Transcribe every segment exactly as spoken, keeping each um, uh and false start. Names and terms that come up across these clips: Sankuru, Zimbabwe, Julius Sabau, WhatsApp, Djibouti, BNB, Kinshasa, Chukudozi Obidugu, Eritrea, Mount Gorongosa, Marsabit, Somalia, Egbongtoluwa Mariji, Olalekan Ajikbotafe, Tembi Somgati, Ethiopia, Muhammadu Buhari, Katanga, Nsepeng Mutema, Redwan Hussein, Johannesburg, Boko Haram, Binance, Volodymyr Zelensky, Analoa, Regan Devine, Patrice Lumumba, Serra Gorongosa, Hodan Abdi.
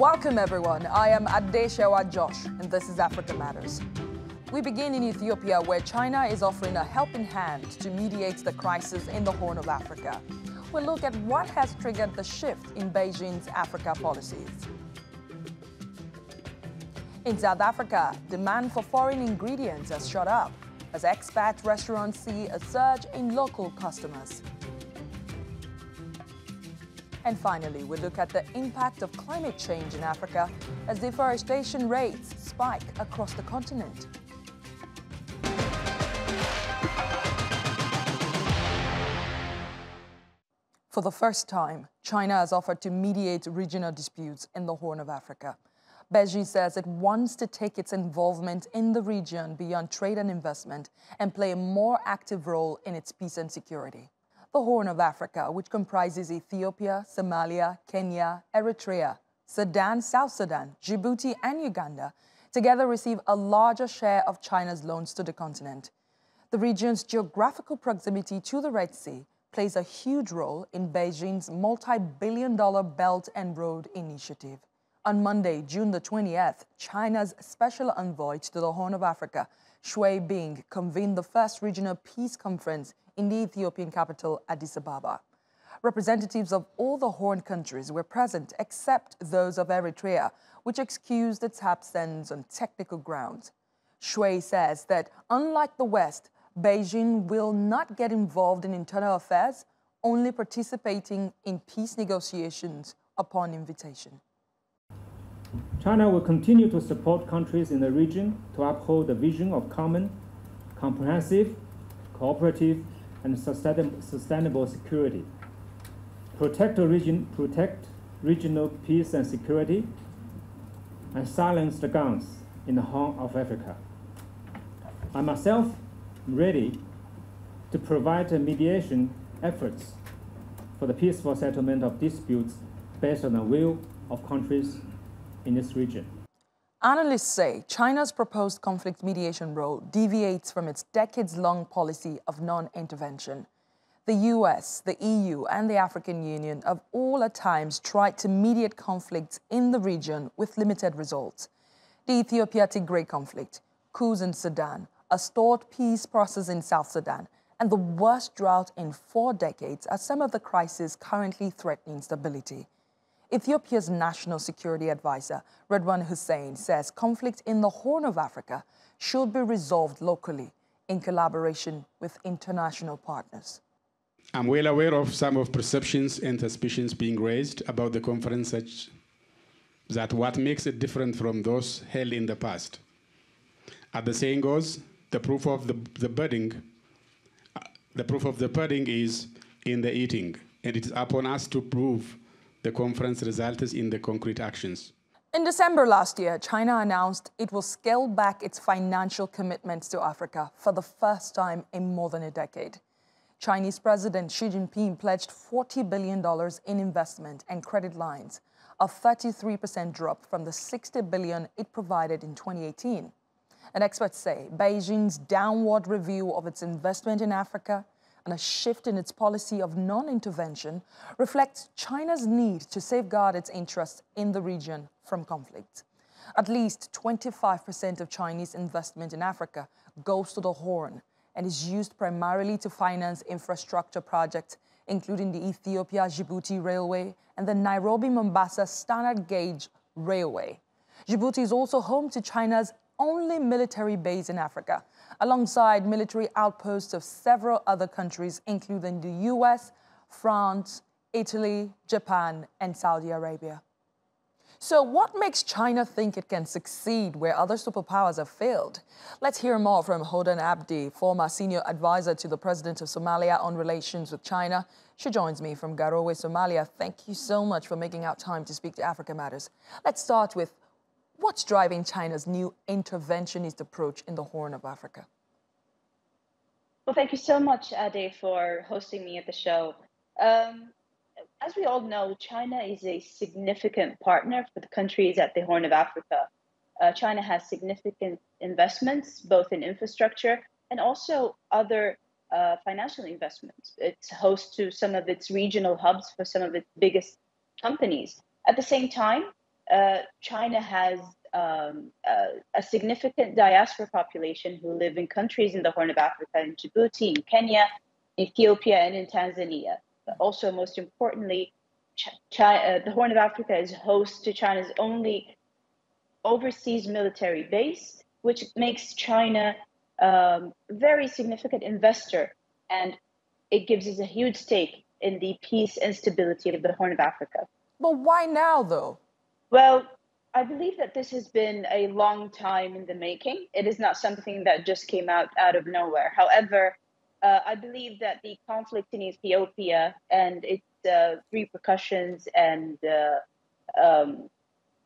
Welcome everyone, I am Adesewa Josh and this is Africa Matters. We begin in Ethiopia where China is offering a helping hand to mediate the crisis in the Horn of Africa. We'll look at what has triggered the shift in Beijing's Africa policies. In South Africa, demand for foreign ingredients has shot up as expat restaurants see a surge in local customers. And finally, we look at the impact of climate change in Africa as deforestation rates spike across the continent. For the first time, China has offered to mediate regional disputes in the Horn of Africa. Beijing says it wants to take its involvement in the region beyond trade and investment and play a more active role in its peace and security. The Horn of Africa, which comprises Ethiopia, Somalia, Kenya, Eritrea, Sudan, South Sudan, Djibouti and Uganda, together receive a larger share of China's loans to the continent. The region's geographical proximity to the Red Sea plays a huge role in Beijing's multi-billion dollar Belt and Road Initiative. On Monday, June the twentieth, China's special envoy to the Horn of Africa, Xue Bing, convened the first regional peace conference in the Ethiopian capital, Addis Ababa. Representatives of all the Horn countries were present except those of Eritrea, which excused its absence on technical grounds. Xue says that, unlike the West, Beijing will not get involved in internal affairs, only participating in peace negotiations upon invitation. China will continue to support countries in the region to uphold the vision of common, comprehensive, cooperative, and sustainable security. Protect, the region, protect regional peace and security, and silence the guns in the Horn of Africa. I myself am ready to provide mediation efforts for the peaceful settlement of disputes based on the will of countries in this region. Analysts say China's proposed conflict mediation role deviates from its decades-long policy of non-intervention. The U S, the E U and the African Union have all at times tried to mediate conflicts in the region with limited results. The Ethiopia-Tigray conflict, coups in Sudan, a stalled peace process in South Sudan and the worst drought in four decades are some of the crises currently threatening stability. Ethiopia's National Security Advisor, Redwan Hussein, says conflict in the Horn of Africa should be resolved locally in collaboration with international partners. I'm well aware of some of perceptions and suspicions being raised about the conference, such that what makes it different from those held in the past. As the saying goes, the proof of the, the pudding, uh, the proof of the pudding is in the eating, and it is upon us to prove the conference resulted in the concrete actions. In December last year, China announced it will scale back its financial commitments to Africa for the first time in more than a decade. Chinese President Xi Jinping pledged forty billion dollars in investment and credit lines, a thirty-three percent drop from the sixty billion dollars it provided in twenty eighteen. And experts say Beijing's downward review of its investment in Africa and a shift in its policy of non-intervention reflects China's need to safeguard its interests in the region from conflict. At least twenty-five percent of Chinese investment in Africa goes to the Horn and is used primarily to finance infrastructure projects, including the Ethiopia-Djibouti Railway and the Nairobi-Mombasa Standard Gauge Railway. Djibouti is also home to China's only military base in Africa, alongside military outposts of several other countries, including the U S, France, Italy, Japan, and Saudi Arabia. So what makes China think it can succeed where other superpowers have failed? Let's hear more from Hodan Abdi, former senior advisor to the president of Somalia on relations with China. She joins me from Garowe, Somalia. Thank you so much for making out time to speak to Africa Matters. Let's start with what's driving China's new interventionist approach in the Horn of Africa? Well, thank you so much, Ade, for hosting me at the show. Um, as we all know, China is a significant partner for the countries at the Horn of Africa. Uh, China has significant investments, both in infrastructure and also other uh, financial investments. It's host to some of its regional hubs for some of its biggest companies. At the same time, uh, China has um, uh, a significant diaspora population who live in countries in the Horn of Africa, in Djibouti, in Kenya, Ethiopia, and in Tanzania. But also, most importantly, China, the Horn of Africa is host to China's only overseas military base, which makes China a um, very significant investor, and it gives us a huge stake in the peace and stability of the Horn of Africa. But why now, though? Well, I believe that this has been a long time in the making. It is not something that just came out out of nowhere. However, uh, I believe that the conflict in Ethiopia and its uh, repercussions and uh, um,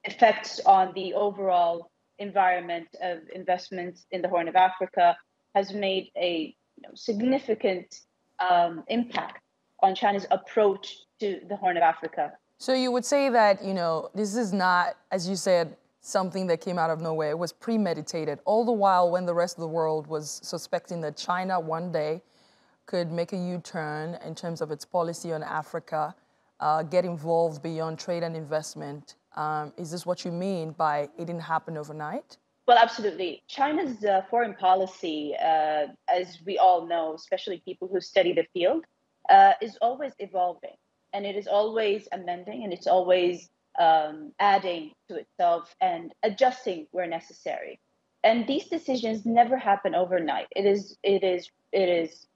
effects on the overall environment of investments in the Horn of Africa has made a you know, significant um, impact on China's approach to the Horn of Africa. So you would say that, you know, this is not, as you said, something that came out of nowhere. It was premeditated. All the while when the rest of the world was suspecting that China one day could make a U-turn in terms of its policy on Africa, uh, get involved beyond trade and investment. Um, is this what you mean by it didn't happen overnight? Well, absolutely. China's uh, foreign policy, uh, as we all know, especially people who study the field, uh, is always evolving. And it is always amending, and it's always um, adding to itself and adjusting where necessary. And these decisions never happen overnight. It is, it is, it is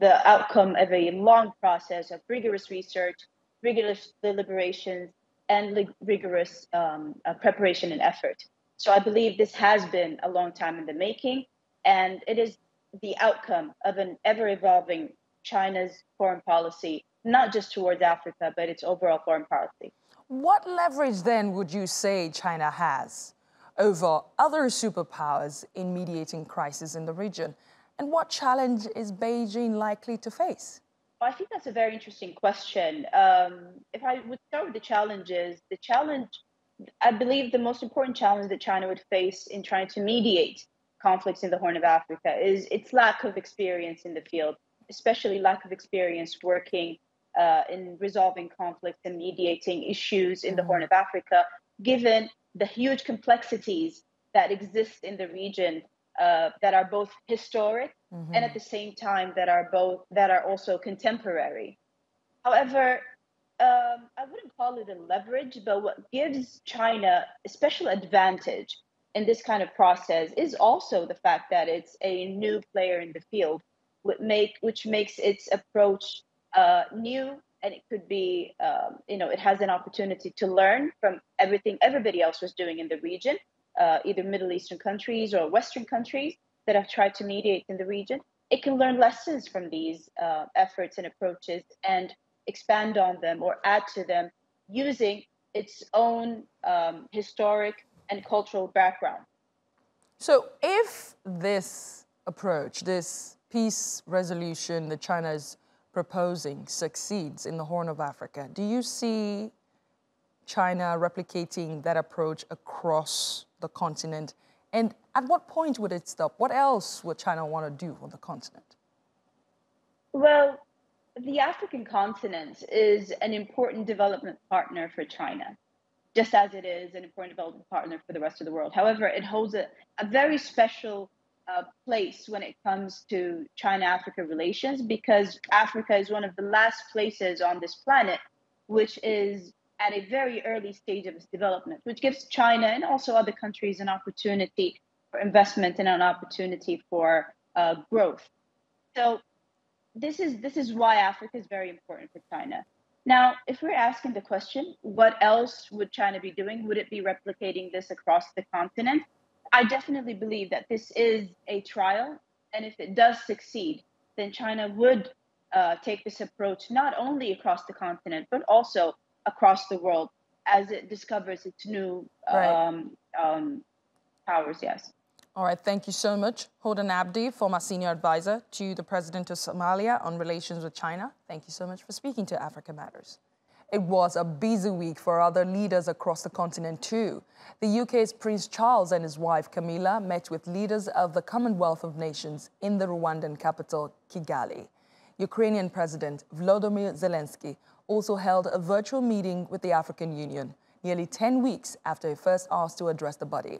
the outcome of a long process of rigorous research, rigorous deliberations, and rigorous um, uh, preparation and effort. So I believe this has been a long time in the making, and it is the outcome of an ever-evolving China's foreign policy, not just towards Africa, but its overall foreign policy. What leverage then would you say China has over other superpowers in mediating crisis in the region? And what challenge is Beijing likely to face? I think that's a very interesting question. Um, if I would start with the challenges, the challenge, I believe the most important challenge that China would face in trying to mediate conflicts in the Horn of Africa is its lack of experience in the field, especially lack of experience working uh, in resolving conflicts and mediating issues in the Horn of Africa, given the huge complexities that exist in the region. Uh, that are both historic mm-hmm. and at the same time that are both that are also contemporary. However, um, I wouldn't call it a leverage, but what gives China a special advantage in this kind of process is also the fact that it's a new player in the field, which, make, which makes its approach uh, new, and it could be, um, you know, it has an opportunity to learn from everything everybody else was doing in the region. Uh, either Middle Eastern countries or Western countries that have tried to mediate in the region. It can learn lessons from these uh, efforts and approaches and expand on them or add to them using its own um, historic and cultural background. So if this approach, this peace resolution that China is proposing succeeds in the Horn of Africa, do you see China replicating that approach across the continent? And at what point would it stop? What else would China want to do on the continent? Well, the African continent is an important development partner for China, just as it is an important development partner for the rest of the world. However, it holds a, a very special uh, place when it comes to China-Africa relations, because Africa is one of the last places on this planet which is at a very early stage of its development, which gives China and also other countries an opportunity for investment and an opportunity for uh, growth. So this is, this is why Africa is very important for China. Now, if we're asking the question, what else would China be doing? Would it be replicating this across the continent? I definitely believe that this is a trial, and if it does succeed, then China would uh, take this approach not only across the continent, but also across the world as it discovers its new right. um, um, powers, yes. All right, thank you so much. Hodan Abdi, former senior advisor to the president of Somalia on relations with China. Thank you so much for speaking to Africa Matters. It was a busy week for other leaders across the continent too. The U K's Prince Charles and his wife Camilla met with leaders of the Commonwealth of Nations in the Rwandan capital, Kigali. Ukrainian President Volodymyr Zelensky also held a virtual meeting with the African Union nearly ten weeks after he first asked to address the body.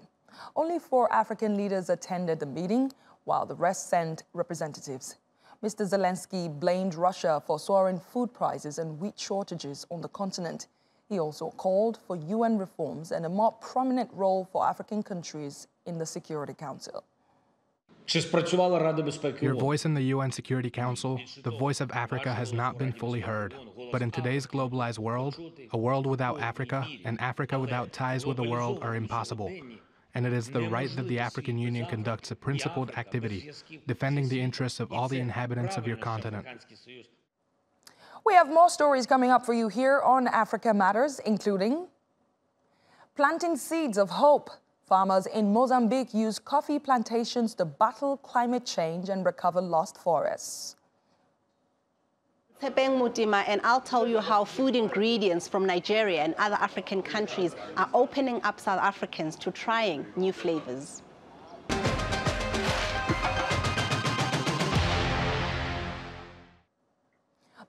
Only four African leaders attended the meeting, while the rest sent representatives. Mister Zelensky blamed Russia for soaring food prices and wheat shortages on the continent. He also called for U N reforms and a more prominent role for African countries in the Security Council. Your voice in the U N Security Council, the voice of Africa, has not been fully heard. But in today's globalized world, a world without Africa and Africa without ties with the world are impossible. And it is the right that the African Union conducts a principled activity, defending the interests of all the inhabitants of your continent. We have more stories coming up for you here on Africa Matters, including planting seeds of hope. Farmers in Mozambique use coffee plantations to battle climate change and recover lost forests. Nsepeng Mutema, and I'll tell you how food ingredients from Nigeria and other African countries are opening up South Africans to trying new flavors.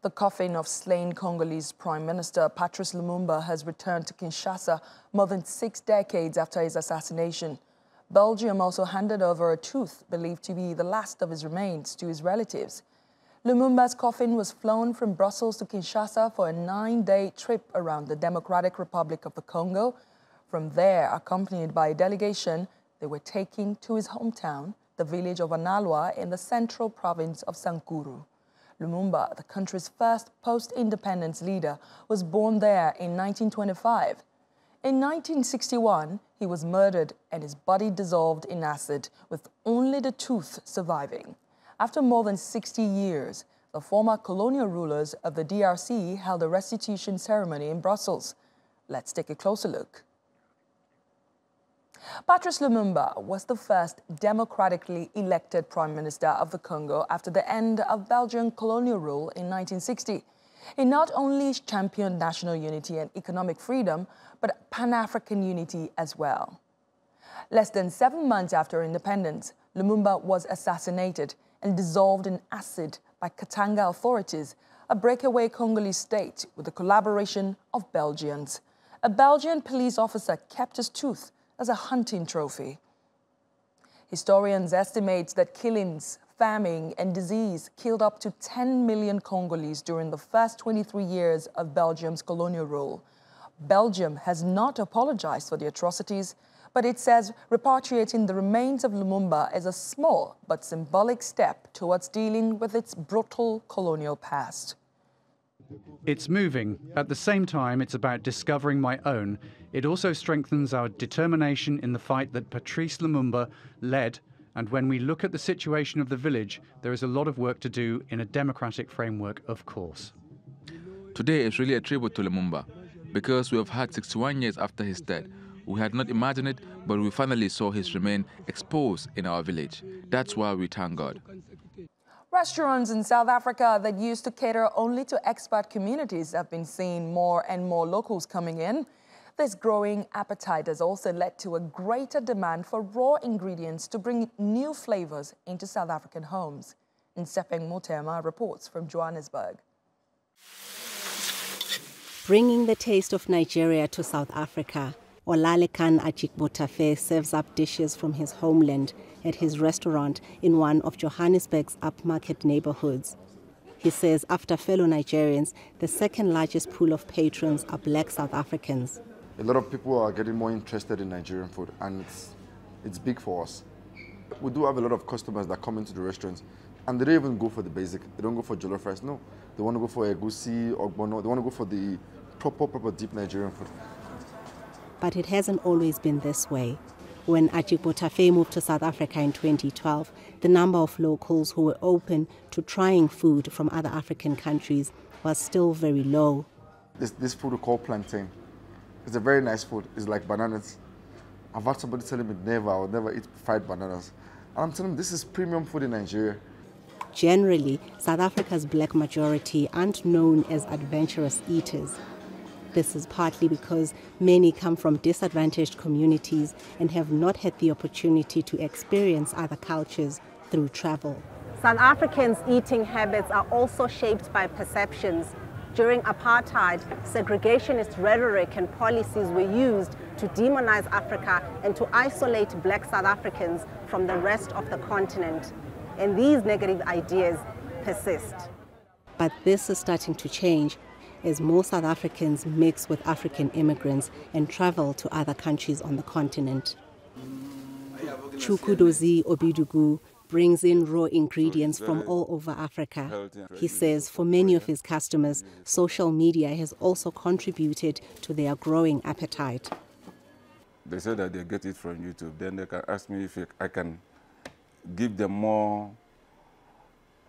The coffin of slain Congolese Prime Minister Patrice Lumumba has returned to Kinshasa more than six decades after his assassination. Belgium also handed over a tooth believed to be the last of his remains to his relatives. Lumumba's coffin was flown from Brussels to Kinshasa for a nine-day trip around the Democratic Republic of the Congo. From there, accompanied by a delegation, they were taken to his hometown, the village of Analoa in the central province of Sankuru. Lumumba, the country's first post-independence leader, was born there in nineteen twenty-five. In nineteen sixty-one, he was murdered and his body dissolved in acid, with only the tooth surviving. After more than sixty years, the former colonial rulers of the D R C held a restitution ceremony in Brussels. Let's take a closer look. Patrice Lumumba was the first democratically elected Prime Minister of the Congo after the end of Belgian colonial rule in nineteen sixty. He not only championed national unity and economic freedom, but Pan-African unity as well. Less than seven months after independence, Lumumba was assassinated and dissolved in acid by Katanga authorities, a breakaway Congolese state with the collaboration of Belgians. A Belgian police officer kept his tooth as a hunting trophy. Historians estimate that killings, famine and disease killed up to ten million Congolese during the first twenty-three years of Belgium's colonial rule. Belgium has not apologized for the atrocities, but it says repatriating the remains of Lumumba is a small but symbolic step towards dealing with its brutal colonial past. It's moving. At the same time, it's about discovering my own. It also strengthens our determination in the fight that Patrice Lumumba led, and when we look at the situation of the village, there is a lot of work to do in a democratic framework, of course. Today is really a tribute to Lumumba, because we have had sixty-one years after his death. We had not imagined it, but we finally saw his remains exposed in our village. That's why we thank God. Restaurants in South Africa that used to cater only to expat communities have been seeing more and more locals coming in. This growing appetite has also led to a greater demand for raw ingredients to bring new flavors into South African homes. Nsepeng Mutema reports from Johannesburg. Bringing the taste of Nigeria to South Africa, Olalekan Ajikbotafe serves up dishes from his homeland at his restaurant in one of Johannesburg's upmarket neighborhoods. He says after fellow Nigerians, the second largest pool of patrons are black South Africans. A lot of people are getting more interested in Nigerian food, and it's, it's big for us. We do have a lot of customers that come into the restaurants, and they don't even go for the basic. They don't go for jollof rice, no. They want to go for egusi, ogbono. They want to go for the proper, proper deep Nigerian food. But it hasn't always been this way. When Ajikbotafe moved to South Africa in twenty twelve, the number of locals who were open to trying food from other African countries was still very low. This, this food we call plantain. It's a very nice food. It's like bananas. I've had somebody telling me never, I would never eat fried bananas. And I'm telling them this is premium food in Nigeria. Generally, South Africa's black majority aren't known as adventurous eaters. This is partly because many come from disadvantaged communities and have not had the opportunity to experience other cultures through travel. South Africans' eating habits are also shaped by perceptions. During apartheid, segregationist rhetoric and policies were used to demonize Africa and to isolate black South Africans from the rest of the continent. And these negative ideas persist. But this is starting to change as more South Africans mix with African immigrants and travel to other countries on the continent. Chukudozi Obidugu brings in raw ingredients from all over Africa. He says for many of his customers, social media has also contributed to their growing appetite. They say that they get it from YouTube. Then they can ask me if I can give them more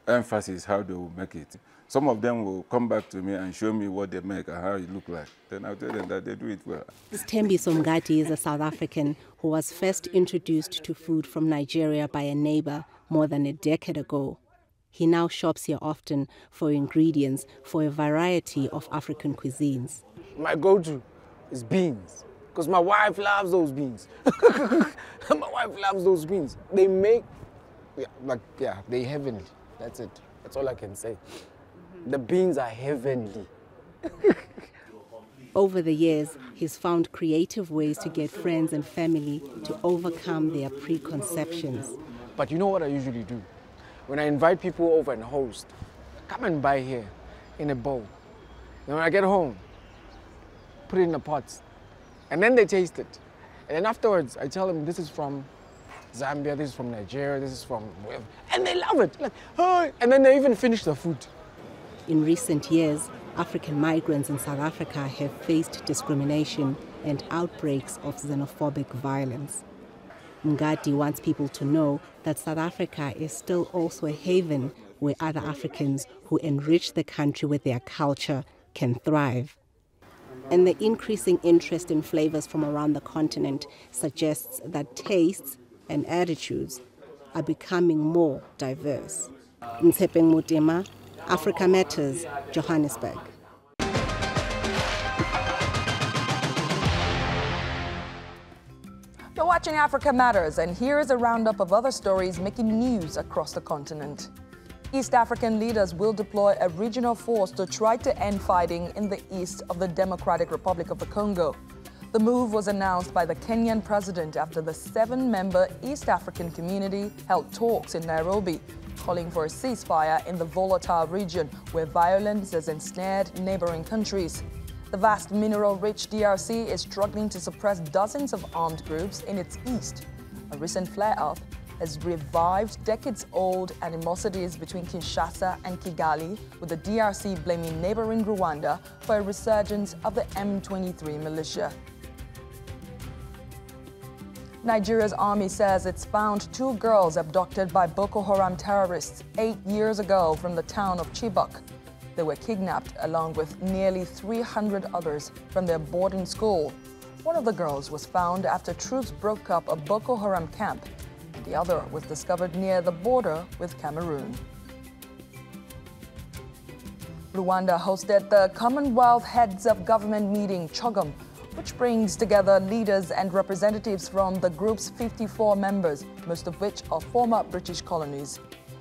emphasis how they will make it. Some of them will come back to me and show me what they make and how it looks like. Then I'll tell them that they do it well. Tembi Somgati is a South African who was first introduced to food from Nigeria by a neighbor more than a decade ago. He now shops here often for ingredients for a variety of African cuisines. My go-to is beans, because my wife loves those beans. My wife loves those beans. They make, yeah, like, yeah, they heavenly. That's it. That's all I can say. The beans are heavenly. Over the years, he's found creative ways to get friends and family to overcome their preconceptions. But you know what I usually do? When I invite people over and host, come and buy here in a bowl. And when I get home, put it in the pots. And then they taste it. And then afterwards, I tell them this is from Zambia, this is from Nigeria, this is from wherever. And they love it. Like, oh, and then they even finish the food. In recent years, African migrants in South Africa have faced discrimination and outbreaks of xenophobic violence. Mngadi wants people to know that South Africa is still also a haven where other Africans who enrich the country with their culture can thrive. And the increasing interest in flavors from around the continent suggests that tastes and attitudes are becoming more diverse. Nsepeng Mutema, Africa Matters, Johannesburg. You're watching Africa Matters, and here is a roundup of other stories making news across the continent. East African leaders will deploy a regional force to try to end fighting in the east of the Democratic Republic of the Congo. The move was announced by the Kenyan president after the seven-member East African community held talks in Nairobi, calling for a ceasefire in the volatile region where violence has ensnared neighboring countries. The vast mineral-rich D R C is struggling to suppress dozens of armed groups in its east. A recent flare-up has revived decades-old animosities between Kinshasa and Kigali, with the D R C blaming neighboring Rwanda for a resurgence of the M twenty-three militia. Nigeria's army says it's found two girls abducted by Boko Haram terrorists eight years ago from the town of Chibok. They were kidnapped along with nearly three hundred others from their boarding school. One of the girls was found after troops broke up a Boko Haram camp. The other was discovered near the border with Cameroon. Rwanda hosted the Commonwealth Heads of Government meeting, CHOGM, which brings together leaders and representatives from the group's fifty-four members, most of which are former British colonies.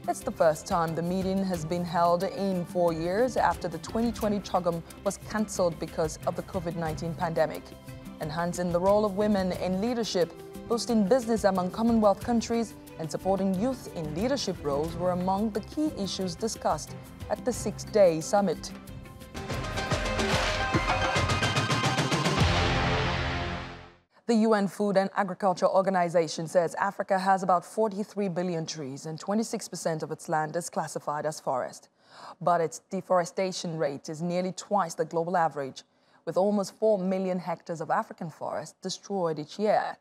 It's the first time the meeting has been held in four years after the twenty twenty CHOGM was cancelled because of the COVID nineteen pandemic. Enhancing the role of women in leadership, boosting business among Commonwealth countries, and supporting youth in leadership roles were among the key issues discussed at the six-day summit. The U N Food and Agriculture Organization says Africa has about forty-three billion trees and twenty-six percent of its land is classified as forest. But its deforestation rate is nearly twice the global average, with almost four million hectares of African forest destroyed each year.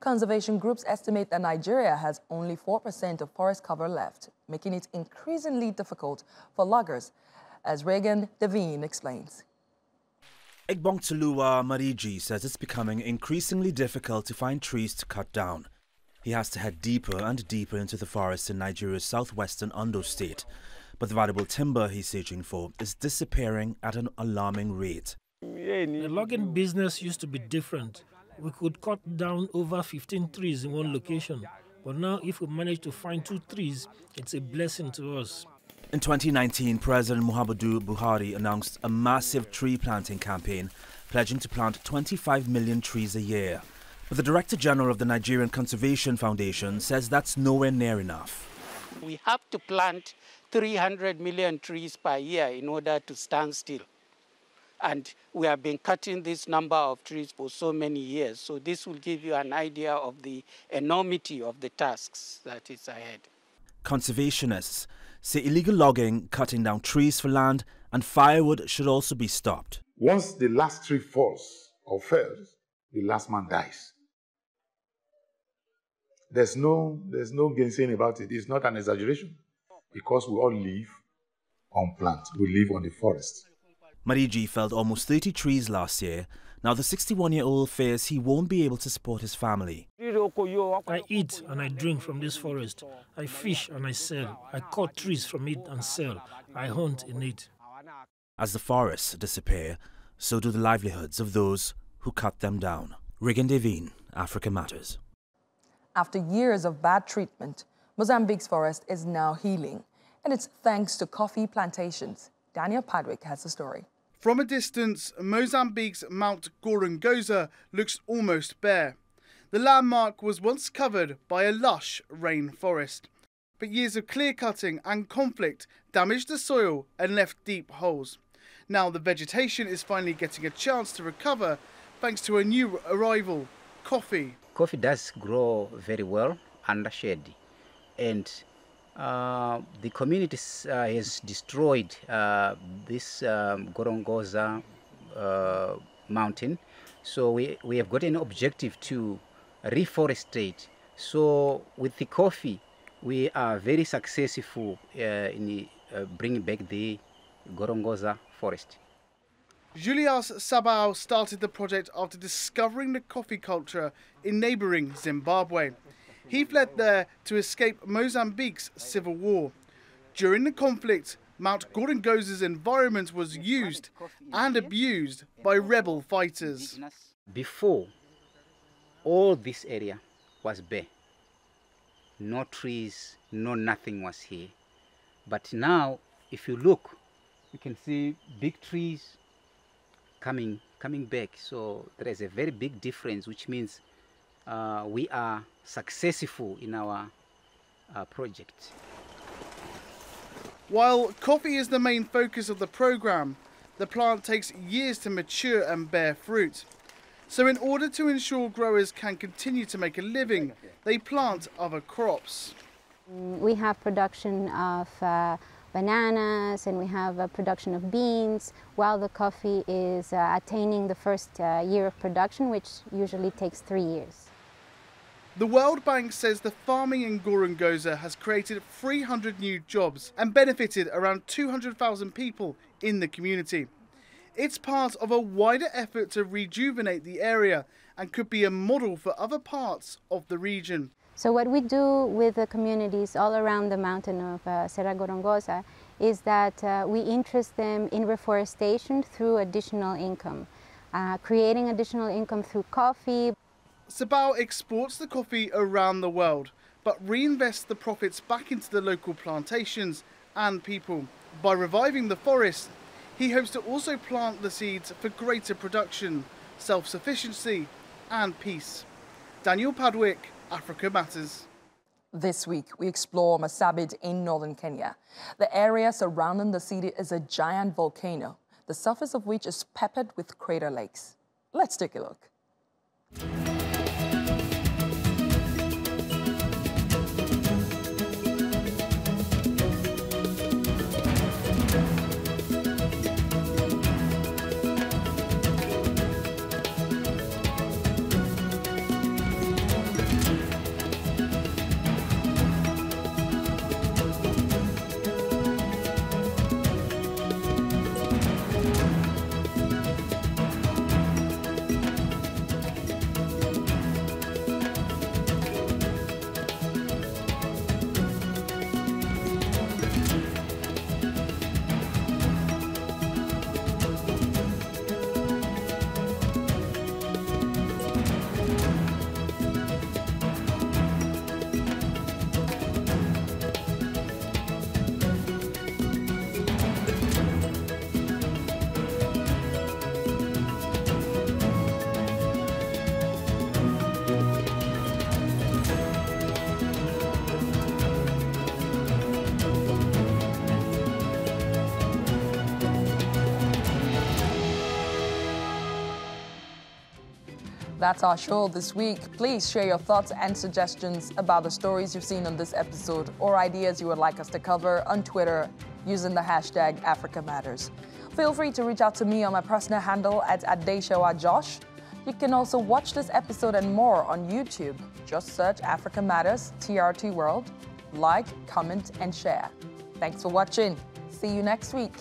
Conservation groups estimate that Nigeria has only four percent of forest cover left, making it increasingly difficult for loggers, as Regan Devine explains. Egbongtoluwa Mariji says it's becoming increasingly difficult to find trees to cut down. He has to head deeper and deeper into the forest in Nigeria's southwestern Ondo state. But the valuable timber he's searching for is disappearing at an alarming rate. The logging business used to be different. We could cut down over fifteen trees in one location. But now if we manage to find two trees, it's a blessing to us. In twenty nineteen, President Muhammadu Buhari announced a massive tree planting campaign, pledging to plant twenty-five million trees a year. But the Director General of the Nigerian Conservation Foundation says that's nowhere near enough. We have to plant three hundred million trees per year in order to stand still. And we have been cutting this number of trees for so many years, so this will give you an idea of the enormity of the tasks that is ahead. Conservationists say illegal logging, cutting down trees for land, and firewood should also be stopped. Once the last tree falls or fails, the last man dies. There's no, there's no gainsaying about it. It's not an exaggeration, because we all live on plants. We live on the forest. Mariji felled almost thirty trees last year. Now the sixty-one-year-old fears he won't be able to support his family. I eat and I drink from this forest. I fish and I sell. I cut trees from it and sell. I hunt in it. As the forests disappear, so do the livelihoods of those who cut them down. Regan Devine, Africa Matters. After years of bad treatment, Mozambique's forest is now healing, and it's thanks to coffee plantations. Daniel Padwick has the story. From a distance, Mozambique's Mount Gorongosa looks almost bare. The landmark was once covered by a lush rainforest, but years of clear-cutting and conflict damaged the soil and left deep holes. Now the vegetation is finally getting a chance to recover thanks to a new arrival, coffee. Coffee does grow very well under shade, and Uh, the community uh, has destroyed uh, this um, Gorongosa uh, mountain, so we, we have got an objective to reforestate. So with the coffee, we are very successful uh, in uh, bringing back the Gorongosa forest. Julius Sabau started the project after discovering the coffee culture in neighbouring Zimbabwe. He fled there to escape Mozambique's civil war. During the conflict, Mount Gorongosa's environment was used and abused by rebel fighters. Before, all this area was bare. No trees, no nothing was here. But now, if you look, you can see big trees coming, coming back. So there is a very big difference, which means Uh, we are successful in our uh, project. While coffee is the main focus of the program, the plant takes years to mature and bear fruit. So in order to ensure growers can continue to make a living, they plant other crops. We have production of uh, bananas, and we have a production of beans, while the coffee is uh, attaining the first uh, year of production, which usually takes three years. The World Bank says the farming in Gorongosa has created three hundred new jobs and benefited around two hundred thousand people in the community. It's part of a wider effort to rejuvenate the area and could be a model for other parts of the region. So what we do with the communities all around the mountain of uh, Serra Gorongosa is that uh, we interest them in reforestation through additional income, uh, creating additional income through coffee. Sabau exports the coffee around the world, but reinvests the profits back into the local plantations and people. By reviving the forest, he hopes to also plant the seeds for greater production, self-sufficiency and peace. Daniel Padwick, Africa Matters. This week, we explore Marsabit in northern Kenya. The area surrounding the city is a giant volcano, the surface of which is peppered with crater lakes. Let's take a look. That's our show this week. Please share your thoughts and suggestions about the stories you've seen on this episode or ideas you would like us to cover on Twitter using the hashtag Africa Matters. Feel free to reach out to me on my personal handle at Adesewa Josh. You can also watch this episode and more on YouTube. Just search Africa Matters T R T World. Like, comment, and share. Thanks for watching. See you next week.